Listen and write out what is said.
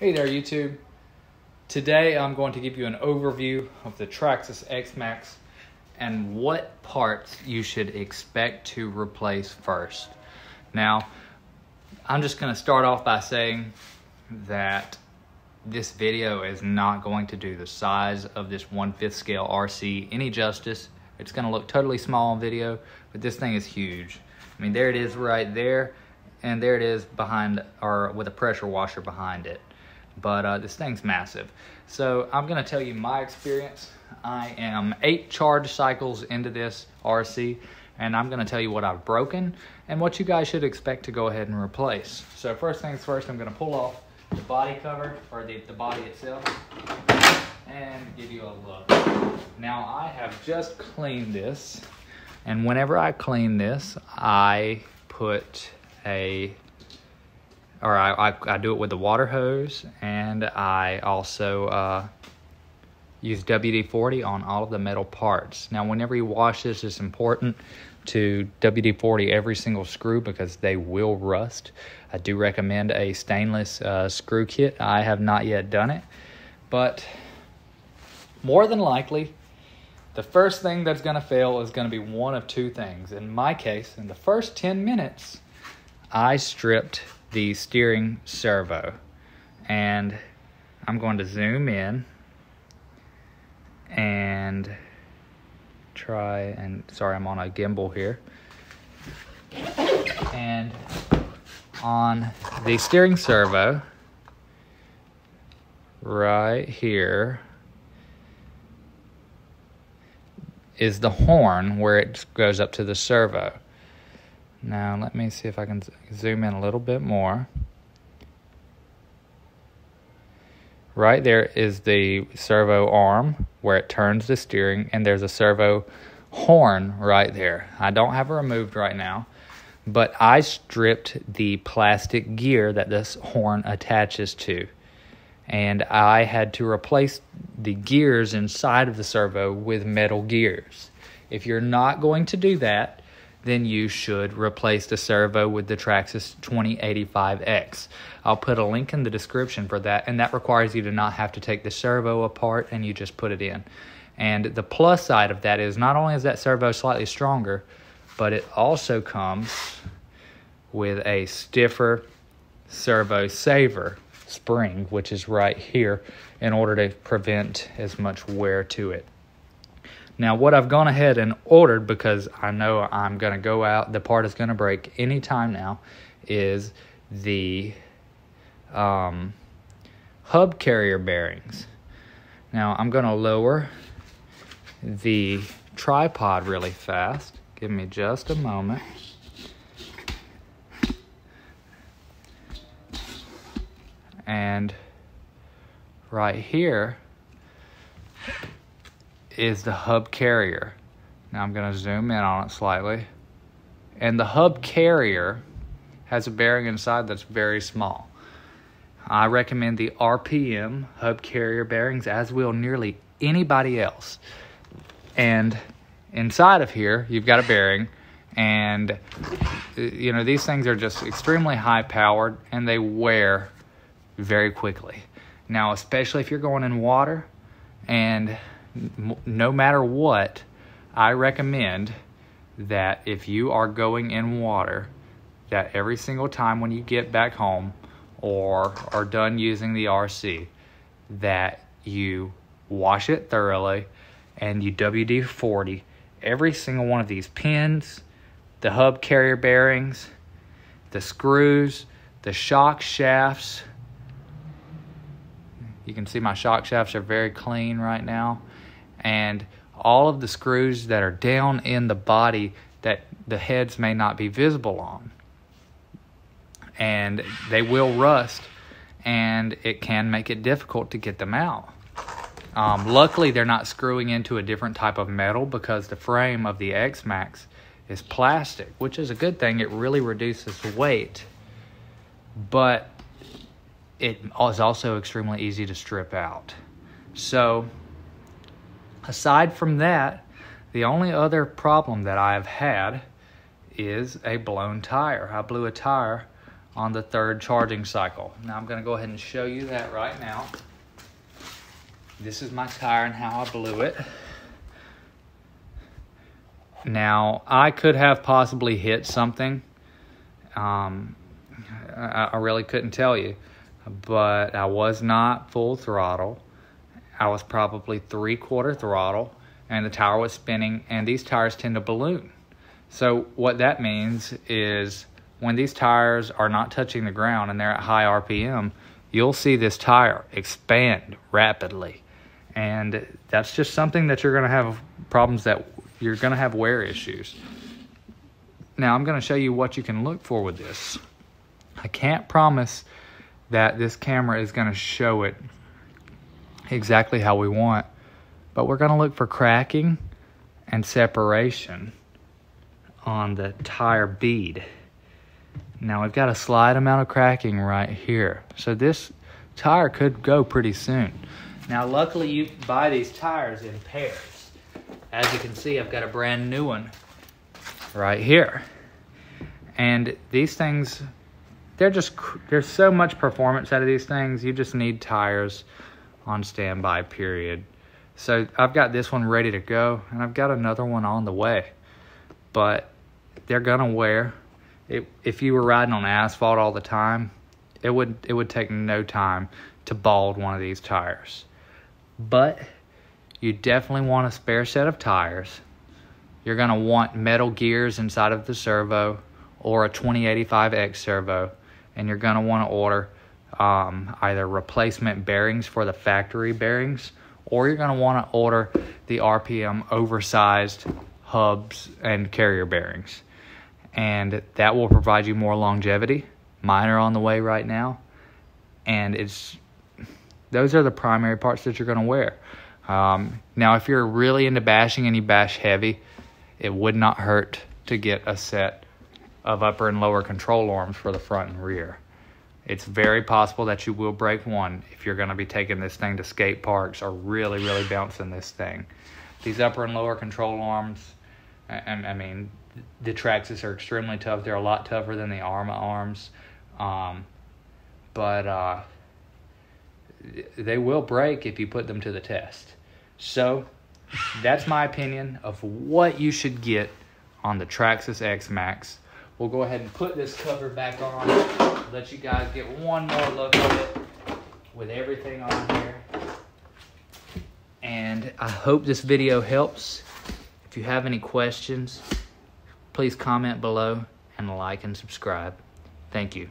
Hey there YouTube. Today I'm going to give you an overview of the Traxxas X-Maxx and what parts you should expect to replace first. Now, I'm just going to start off by saying that this video is not going to do the size of this 1/5 scale RC any justice. It's going to look totally small on video, but this thing is huge. I mean, there it is right there, and there it is behind, or with a pressure washer behind it. But this thing's massive. So I'm gonna tell you my experience. I am 8 charge cycles into this RC, and I'm gonna tell you what I've broken and what you guys should expect to go ahead and replace. So first things first, I'm gonna pull off the body cover, or the body itself, and give you a look. Now I have just cleaned this, and whenever I clean this, I put a I do it with the water hose, and I also use WD-40 on all of the metal parts. Now, whenever you wash this, it's important to WD-40 every single screw because they will rust. I do recommend a stainless screw kit. I have not yet done it, but more than likely, the first thing that's going to fail is going to be one of two things. In my case, in the first 10 minutes, I stripped the steering servo, and I'm going to zoom in and try and, sorry, I'm on a gimbal here, and on the steering servo right here is the horn where it goes up to the servo. Now, let me see if I can zoom in a little bit more. Right there is the servo arm where it turns the steering, and there's a servo horn right there. I don't have it removed right now, but I stripped the plastic gear that this horn attaches to. And I had to replace the gears inside of the servo with metal gears. If you're not going to do that, then you should replace the servo with the Traxxas 2085X. I'll put a link in the description for that, and that requires you to not have to take the servo apart, and you just put it in. And the plus side of that is not only is that servo slightly stronger, but it also comes with a stiffer servo saver spring, which is right here, in order to prevent as much wear to it. Now, what I've gone ahead and ordered, because I know I'm going to go out, the part is going to break any time now, is the hub carrier bearings. Now, I'm going to lower the tripod really fast. Give me just a moment. And right here is the hub carrier. Now I'm going to zoom in on it slightly. And the hub carrier has a bearing inside that's very small. I recommend the RPM hub carrier bearings, as will nearly anybody else. And inside of here, you've got a bearing, and you know, these things are just extremely high powered and they wear very quickly. Now, especially if you're going in water, and no matter what, I recommend that if you are going in water, that every single time when you get back home or are done using the RC, that you wash it thoroughly and you WD-40 every single one of these pins, the hub carrier bearings, the screws, the shock shafts. You can see my shock shafts are very clean right now. And all of the screws that are down in the body that the heads may not be visible on. And they will rust, and it can make it difficult to get them out. Luckily, they're not screwing into a different type of metal because the frame of the X-Maxx is plastic, which is a good thing. It really reduces weight, but it is also extremely easy to strip out. So, aside from that, the only other problem that I've had is a blown tire. I blew a tire on the third charging cycle. Now I'm going to go ahead and show you that right now. This is my tire and how I blew it. Now, I could have possibly hit something. I really couldn't tell you, but I was not full throttle. I was probably three-quarter throttle, and the tire was spinning, and these tires tend to balloon. So what that means is when these tires are not touching the ground and they're at high RPM, you'll see this tire expand rapidly. And that's just something that you're going to have problems that you're going to have wear issues. Now, I'm going to show you what you can look for with this. I can't promise that this camera is going to show it exactly how we want, but we're going to look for cracking and separation on the tire bead. Now, we've got a slight amount of cracking right here, so this tire could go pretty soon. Now, luckily, you buy these tires in pairs. As you can see, I've got a brand new one right here. And these things, there's so much performance out of these things. You just need tires on standby, period. So I've got this one ready to go, and I've got another one on the way. But they're going to wear. If you were riding on asphalt all the time, it would take no time to bald one of these tires. But you definitely want a spare set of tires. You're going to want metal gears inside of the servo or a 2085X servo. And you're going to want to order either replacement bearings for the factory bearings, or you're going to want to order the RPM oversized hubs and carrier bearings. And that will provide you more longevity. Mine are on the way right now. And those are the primary parts that you're going to wear. Now, if you're really into bashing and you bash heavy, it would not hurt to get a set of upper and lower control arms for the front and rear. It's very possible that you will break one if you're going to be taking this thing to skate parks or really, really bouncing this thing. These upper and lower control arms, I mean, the Traxxas are extremely tough. They're a lot tougher than the Arrma arms, but they will break if you put them to the test. So that's my opinion of what you should get on the Traxxas X-Maxx. We'll go ahead and put this cover back on, let you guys get one more look at it with everything on here. And I hope this video helps. If you have any questions, please comment below and like and subscribe. Thank you.